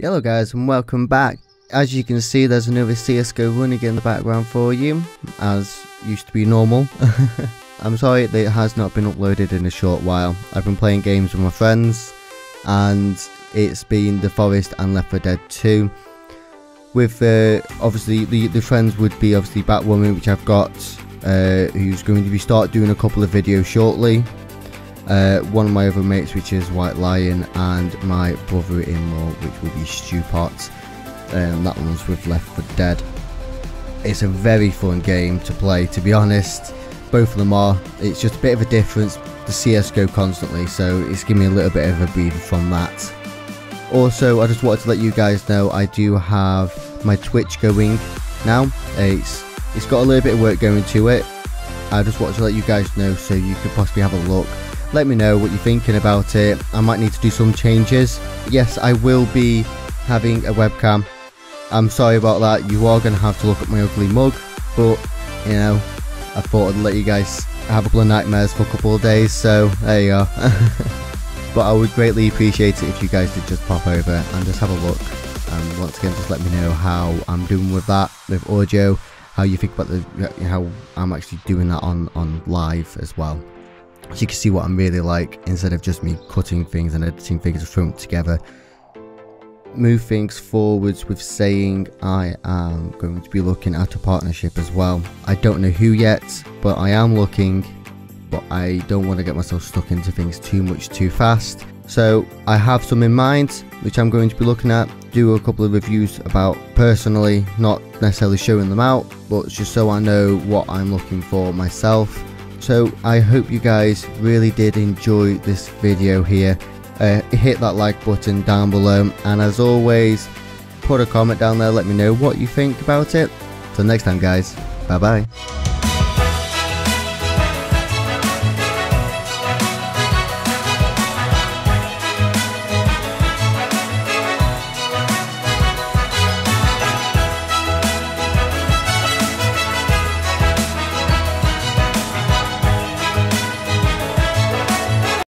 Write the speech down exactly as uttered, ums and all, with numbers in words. Hello guys and welcome back. As you can see, there's another C S G O run again in the background for you, as used to be normal. I'm sorry that it has not been uploaded in a short while. I've been playing games with my friends and it's been The Forest and Left four Dead two. With uh, obviously the, the friends would be obviously Batwoman, which I've got, uh, who's going to be start doing a couple of videos shortly. Uh, one of my other mates, which is White Lion, and my brother-in-law, which will be Stu Pot, and um, that one's with Left four Dead. It's a very fun game to play, to be honest. Both of them are. It's just a bit of a difference. The C S G O constantly, so it's giving me a little bit of a breather from that. Also, I just wanted to let you guys know I do have my Twitch going now. It's it's got a little bit of work going to it. I just wanted to let you guys know so you could possibly have a look. Let me know what you're thinking about it. I might need to do some changes. Yes, I will be having a webcam. I'm sorry about that. You are going to have to look at my ugly mug. But, you know, I thought I'd let you guys have a couple of nightmares for a couple of days. So, there you go. But I would greatly appreciate it if you guys did just pop over and just have a look. And once again, just let me know how I'm doing with that, with audio. How you think about the how I'm actually doing that on, on live as well. So you can see what I'm really like, instead of just me cutting things and editing things and throwing together. Move things forwards with saying I am going to be looking at a partnership as well. I don't know who yet, but I am looking, but I don't want to get myself stuck into things too much too fast. So I have some in mind, which I'm going to be looking at, do a couple of reviews about personally, not necessarily showing them out, but just so I know what I'm looking for myself. So I hope you guys really did enjoy this video here. Uh, hit that like button down below, and as always, put a comment down there, let me know what you think about it. Till next time guys, bye bye.